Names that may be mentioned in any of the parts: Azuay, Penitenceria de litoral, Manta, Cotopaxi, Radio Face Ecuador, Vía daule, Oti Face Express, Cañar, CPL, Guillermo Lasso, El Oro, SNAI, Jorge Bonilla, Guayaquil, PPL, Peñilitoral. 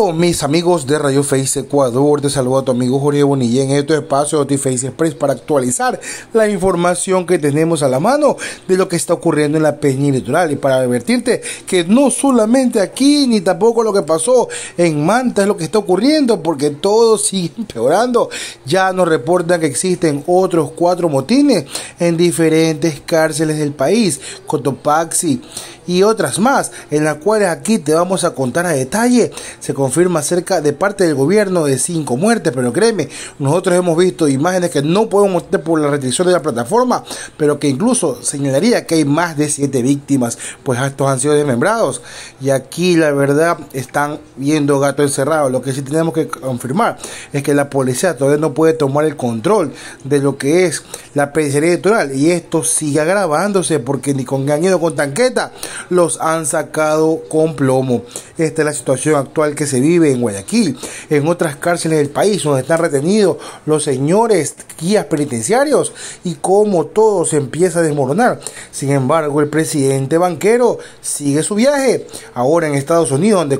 Bueno, mis amigos de Radio Face Ecuador, te saludo a tu amigo Jorge Bonilla en este espacio de Oti Face Express para actualizar la información que tenemos a la mano de lo que está ocurriendo en la Peñilitoral, y para advertirte que no solamente aquí ni tampoco lo que pasó en Manta es lo que está ocurriendo, porque todo sigue empeorando. Ya nos reportan que existen otros 4 motines en diferentes cárceles del país, Cotopaxi y otras más, en las cuales aquí te vamos a contar a detalle. Se confirma acerca de parte del gobierno de 5 muertes, pero créeme, nosotros hemos visto imágenes que no podemos mostrar por la restricción de la plataforma, pero que incluso señalaría que hay más de 7 víctimas, pues estos han sido desmembrados, y aquí la verdad están viendo gato encerrado. Lo que sí tenemos que confirmar es que la policía todavía no puede tomar el control de lo que es la penitenciaría litoral, y esto sigue agravándose porque ni con gañero con tanqueta los han sacado con plomo. Esta es la situación actual que se vive en Guayaquil, en otras cárceles del país donde están retenidos los señores guías penitenciarios, y como todo se empieza a desmoronar. Sin embargo, el presidente banquero sigue su viaje ahora en Estados Unidos, donde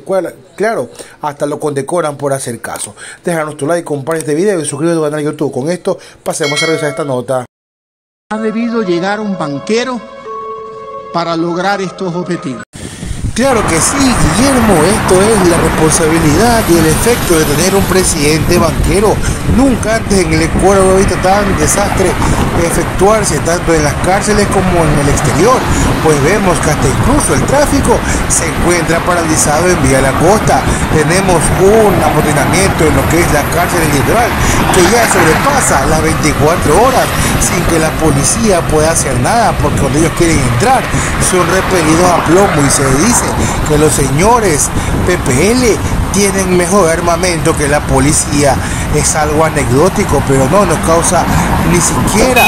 claro, hasta lo condecoran por hacer caso. Déjanos tu like, comparte este video y suscríbete a tu canal de YouTube. Con esto pasemos a revisar esta nota. Ha debido llegar un banquero para lograr estos objetivos. Claro que sí, Guillermo, esto es la responsabilidad y el efecto de tener un presidente banquero. Nunca antes en el Ecuador había visto tan desastre efectuarse, tanto en las cárceles como en el exterior, pues vemos que hasta incluso el tráfico se encuentra paralizado en vía la costa. Tenemos un amotinamiento en lo que es la cárcel litoral que ya sobrepasa las 24 horas sin que la policía pueda hacer nada, porque cuando ellos quieren entrar son repelidos a plomo, y se dice que los señores CPL tienen mejor armamento que la policía. Es algo anecdótico, pero no nos causa ni siquiera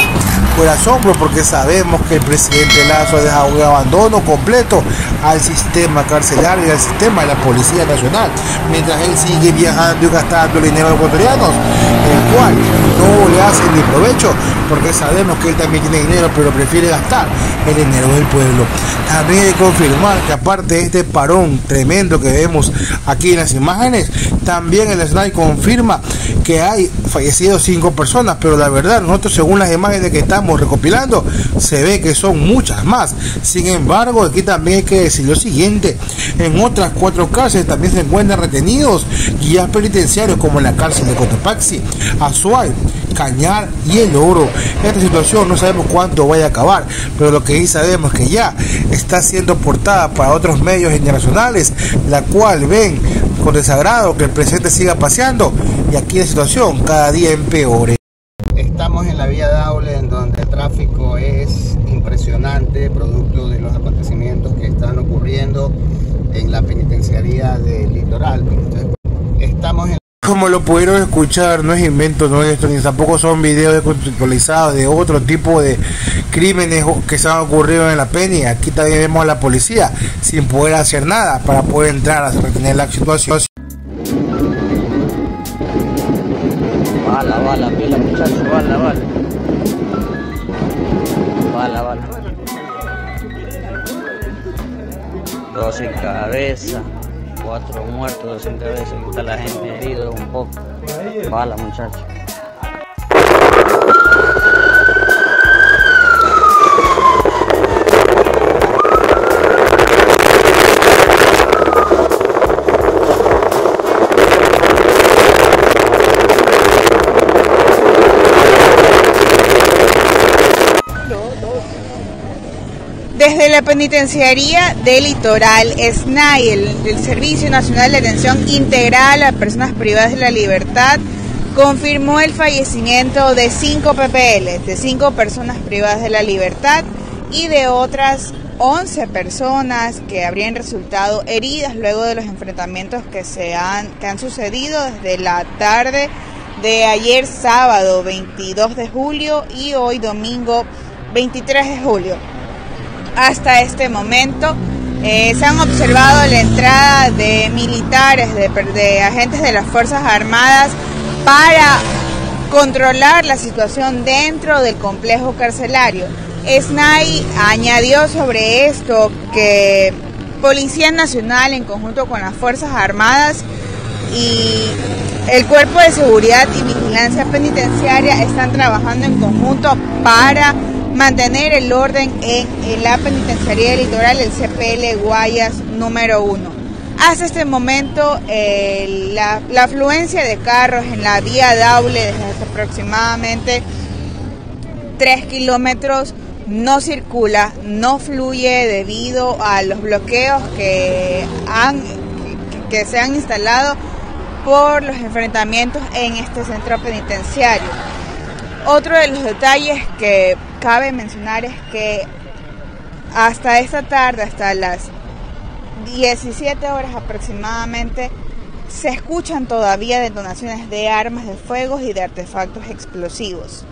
por asombro, porque sabemos que el presidente Lasso ha dejado un abandono completo al sistema carcelario y al sistema de la Policía Nacional, mientras él sigue viajando y gastando el dinero de los ecuatorianos, el cual no le hace ni provecho, porque sabemos que él también tiene dinero, pero prefiere gastar el dinero del pueblo. También hay que confirmar que aparte de este parón tremendo que vemos aquí en las imágenes, también el SNAI confirma que hay fallecido 5 personas, pero la verdad nosotros, según las imágenes que estamos recopilando, se ve que son muchas más. Sin embargo, aquí también hay que decir lo siguiente: en otras 4 cárceles también se encuentran retenidos guías penitenciarios, como en la cárcel de Cotopaxi, Azuay, Cañar y El Oro. Esta situación no sabemos cuánto vaya a acabar, pero lo que sí sabemos es que ya está siendo portada para otros medios internacionales, la cual ven con desagrado que el presidente siga paseando, y aquí la situación cada día empeore. Estamos en la vía daule, en donde el tráfico es impresionante, producto de los acontecimientos que están ocurriendo en la penitenciaría de litoral. Estamos en... Como lo pudieron escuchar, no es invento nuestro, ni tampoco son videos descontextualizados de otro tipo de crímenes que se han ocurrido en la Peña. Aquí también vemos a la policía sin poder hacer nada para poder entrar a retener la situación. Bala, bala, pila muchachos, bala, bala. Bala, bala. Dos en cabeza. 4 muertos, 200 veces, aquí está la gente herida un poco. Bala, muchachos. Desde la Penitenciaría de Litoral, SNAI, el Servicio Nacional de Atención Integral a Personas Privadas de la Libertad, confirmó el fallecimiento de 5 PPL, de 5 personas privadas de la libertad, y de otras 11 personas que habrían resultado heridas luego de los enfrentamientos que han sucedido desde la tarde de ayer sábado 22 de julio y hoy domingo 23 de julio. Hasta este momento se han observado la entrada de militares, de agentes de las Fuerzas Armadas para controlar la situación dentro del complejo carcelario. SNAI añadió sobre esto que Policía Nacional en conjunto con las Fuerzas Armadas y el Cuerpo de Seguridad y Vigilancia Penitenciaria están trabajando en conjunto para mantener el orden en la Penitenciaría de Litoral, el CPL Guayas número 1. Hasta este momento la afluencia de carros en la vía daule desde hace aproximadamente 3 kilómetros no circula, no fluye debido a los bloqueos que se han instalado por los enfrentamientos en este centro penitenciario. Otro de los detalles que cabe mencionar es que hasta esta tarde, hasta las 17 horas aproximadamente, se escuchan todavía detonaciones de armas de fuego y de artefactos explosivos.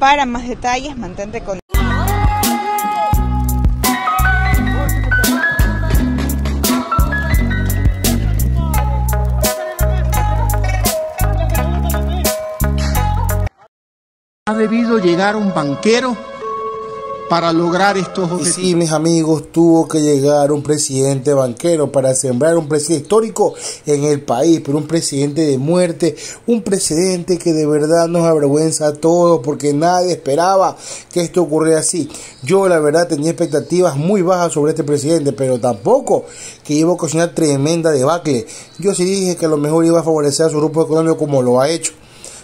Para más detalles, mantente con ha debido llegar un banquero para lograr estos objetivos. Y sí, mis amigos, tuvo que llegar un presidente banquero para sembrar un precedente histórico en el país, pero un presidente de muerte, un precedente que de verdad nos avergüenza a todos, porque nadie esperaba que esto ocurriera así. Yo la verdad tenía expectativas muy bajas sobre este presidente, pero tampoco que iba a ocasionar tremenda debacle. Yo sí dije que a lo mejor iba a favorecer a su grupo económico como lo ha hecho,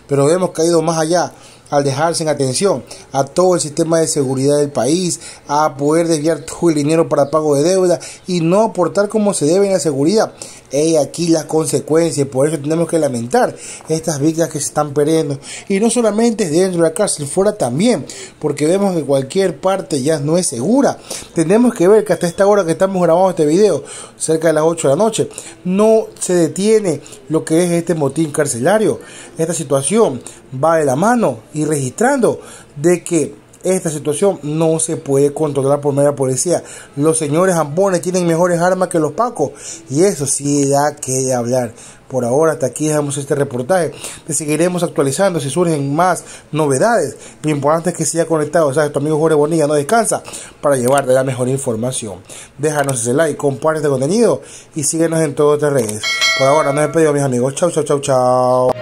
pero hemos caído más allá al dejar sin atención a todo el sistema de seguridad del país, a poder desviar todo el dinero para pago de deuda y no aportar como se debe en la seguridad. He aquí las consecuencias, por eso tenemos que lamentar estas víctimas que se están perdiendo. Y no solamente dentro de la cárcel, fuera también, porque vemos que cualquier parte ya no es segura. Tenemos que ver que hasta esta hora que estamos grabando este video, cerca de las 8 de la noche, no se detiene lo que es este motín carcelario. Esta situación va de la mano y registrando de que esta situación no se puede controlar por medio de la policía. Los señores zampones tienen mejores armas que los pacos, y eso sí da que hablar. Por ahora, hasta aquí dejamos este reportaje. Te seguiremos actualizando si surgen más novedades. Lo importante es que siga conectado. O sea, tu amigo Jorge Bonilla no descansa para llevarte la mejor información. Déjanos ese like, comparte este contenido y síguenos en todas las redes. Por ahora, nos despedimos, mis amigos. Chau, chau, chau, chau.